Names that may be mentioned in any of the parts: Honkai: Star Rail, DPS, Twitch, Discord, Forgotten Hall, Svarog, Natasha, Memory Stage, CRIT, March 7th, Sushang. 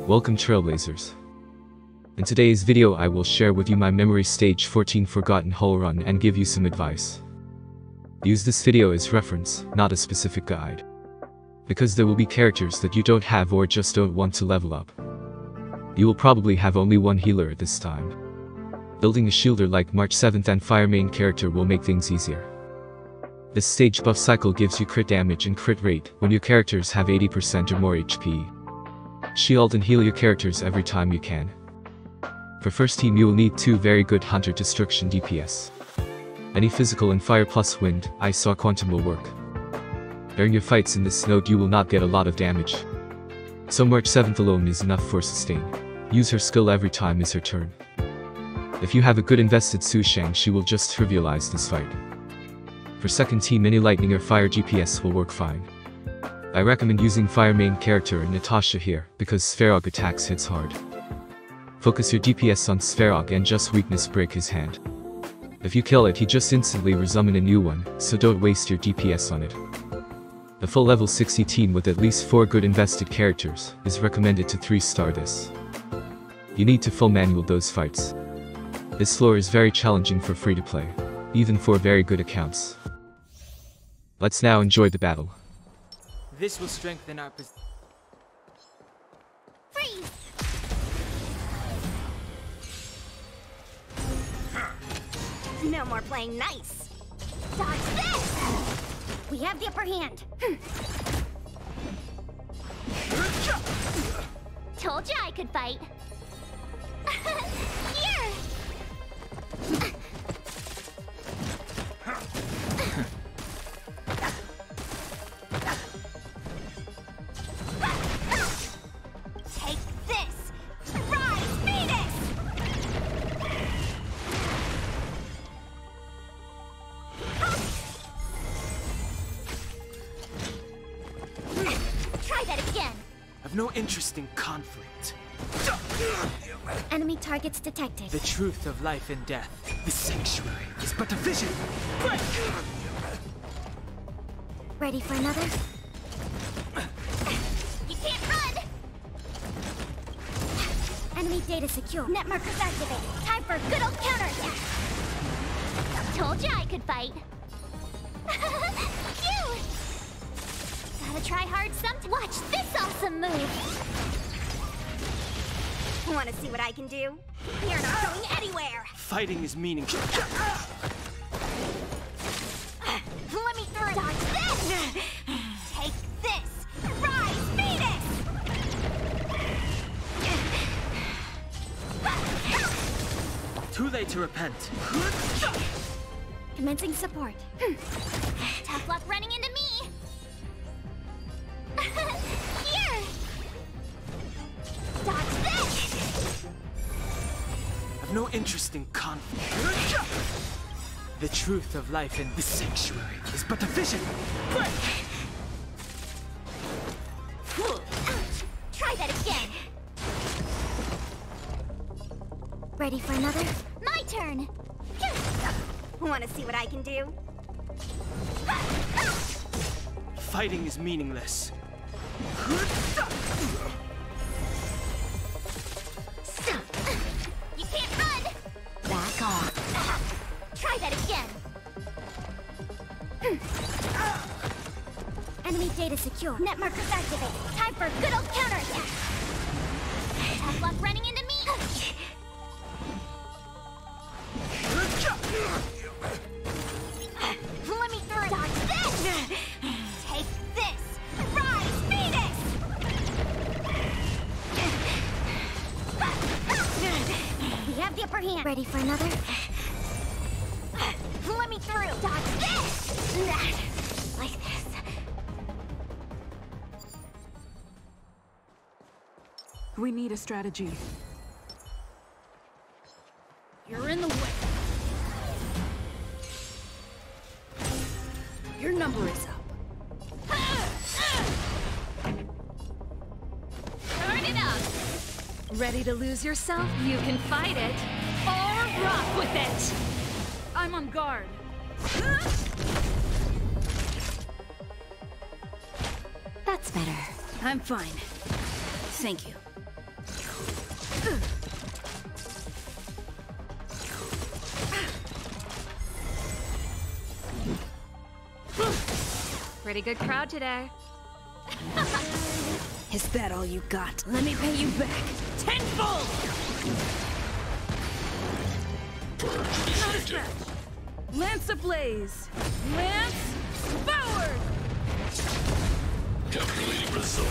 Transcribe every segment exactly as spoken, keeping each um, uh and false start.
Welcome Trailblazers. In today's video I will share with you my Memory Stage fourteen Forgotten Hall run and give you some advice. Use this video as reference, not a specific guide. Because there will be characters that you don't have or just don't want to level up. You will probably have only one healer at this time. Building a shielder like March seventh and fire main character will make things easier. This stage buff cycle gives you crit damage and crit rate when your characters have eighty percent or more H P. Shield and heal your characters every time you can. For first team you will need two very good hunter destruction D P S. Any physical and fire plus wind, ice or quantum will work. During your fights in this node you will not get a lot of damage. So March seventh alone is enough for sustain. Use her skill every time is her turn. If you have a good invested Sushang she will just trivialize this fight. For second team any lightning or fire G P S will work fine. I recommend using fire main character and Natasha here, because Svarog attacks hits hard. Focus your D P S on Svarog and just weakness break his hand. If you kill it he just instantly resummon a new one, so don't waste your D P S on it. The full level sixty team with at least four good invested characters is recommended to three star this. You need to full manual those fights. This lore is very challenging for free to play, even for very good accounts. Let's now enjoy the battle. This will strengthen our position. Freeze! No more playing nice. Dodge this! We have the upper hand. Told you I could fight. Here! No interest in conflict. Enemy targets detected. The truth of life and death. The sanctuary is but a vision. Break! Ready for another? You can't run! Enemy data secure. Net markers activated. Time for good old counterattack. Told you I could fight. You! Gotta try hard sometimes. Watch this awesome move! Wanna see what I can do? You're not going anywhere! Fighting is meaningful. Let me through! Dodge this! Take this! Rise, Venus! Too late to repent. Commencing support. Tough luck running into me! Here! Dodge this! I've no interest in conflict. The truth of life in this sanctuary is but a vision. Break! Try that again. Ready for another? My turn! Wanna see what I can do? Fighting is meaningless. You can't run! Back off. Try that again. Enemy data secure. Net markers activated. Time for good old counterattack. Tough luck running into me. Let me through. Dodge this! Take this! Rise, Venus! We have the upper hand. Ready for another? Let me through. Dodge this! That. Like this. We need a strategy. You're in the way. Your number is up. Ready to lose yourself? You can fight it, or rock with it! I'm on guard. That's better. I'm fine. Thank you. Pretty good crowd today. Is that all you got? Let me pay you back. Tenfold! Lance ablaze. Lance forward! Calculating result.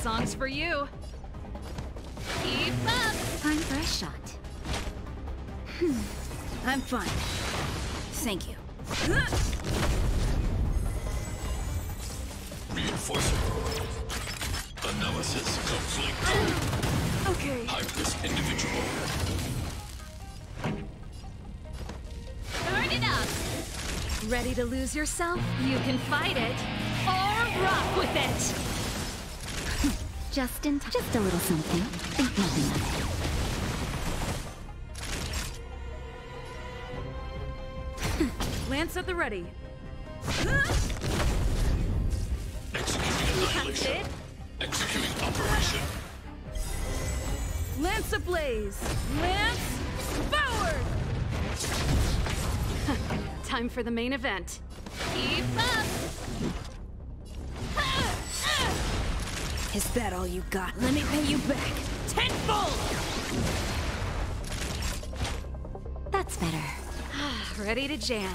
Song's for you. Keep up! Time for a shot. Hmm. I'm fine. Thank you. Reinforcer. Analysis complete. Okay. Hype this individual. Turn it up. Ready to lose yourself? You can fight it or rock with it. Just in time. Just a little something. Think nothing of it. Lance at the ready. Executing annihilation. Executing operation. Lance ablaze. Lance forward. Time for the main event. Keep up. Is that all you got? Let me pay you back. Tenfold! That's better. Ready to jam.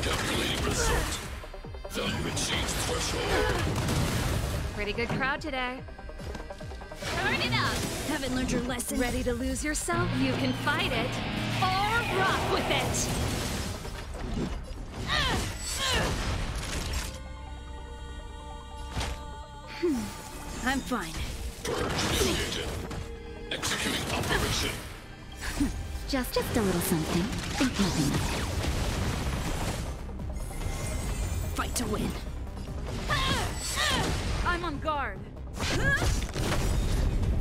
Calculating result. Value exceeds threshold. Pretty good crowd today. Turn it up! Haven't learned your lesson. Ready to lose yourself? You can fight it or rock with it. I'm fine. Executing operation. Just, just a little something. Think nothing of it. Fight to win. I'm on guard.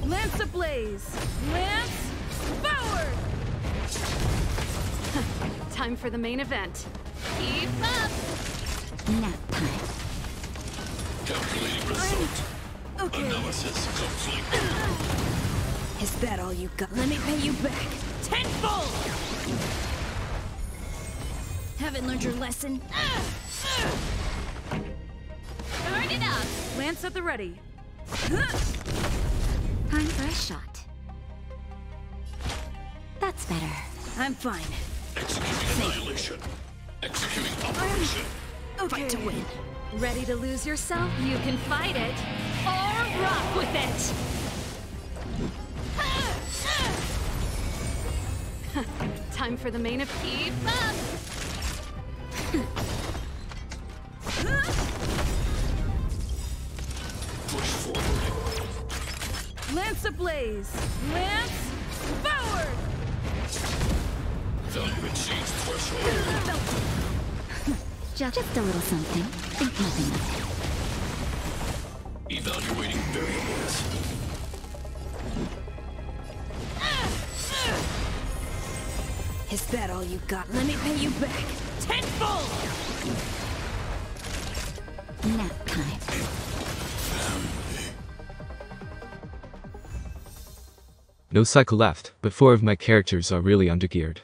Lance ablaze. Lance forward. Time for the main event. Keep up. Nap time. Calculating result. Okay. Analysis complete. Is that all you got? Let me pay you back. Tenfold! Haven't learned your lesson. Turn it up! Lance at the ready. Time for a shot. That's better. I'm fine. Executing annihilation. Executing operation. Okay. Fight to win. Ready to lose yourself? You can fight it. Or rock with it! Time for the main of keep up! Push forward. Lance ablaze! Lance forward! Value exceeds threshold. Just a little something. Think nothing of it. Evaluating variables. Is that all you got? Let me pay you back. Tenfold! Nap time. No cycle left, but four of my characters are really undergeared.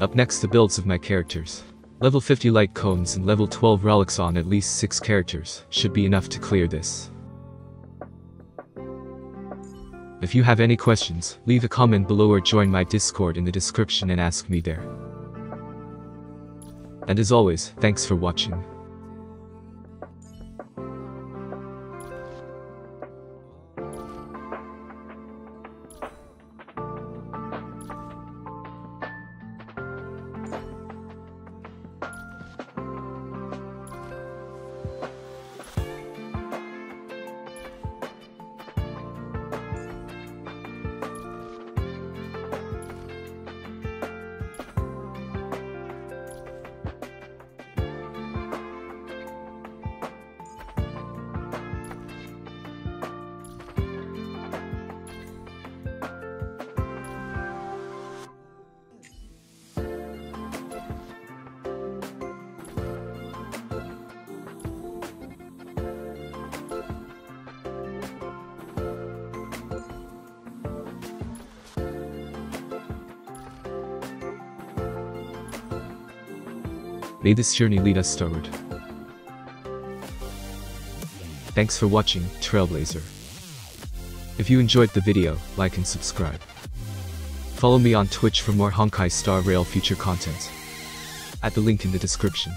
Up next, the builds of my characters. Level fifty light cones and level twelve relics on at least six characters should be enough to clear this. If you have any questions, leave a comment below or join my Discord in the description and ask me there. And as always, thanks for watching. May this journey lead us starward. Thanks for watching, Trailblazer. If you enjoyed the video, like and subscribe. Follow me on Twitch for more Honkai Star Rail feature content at the link in the description.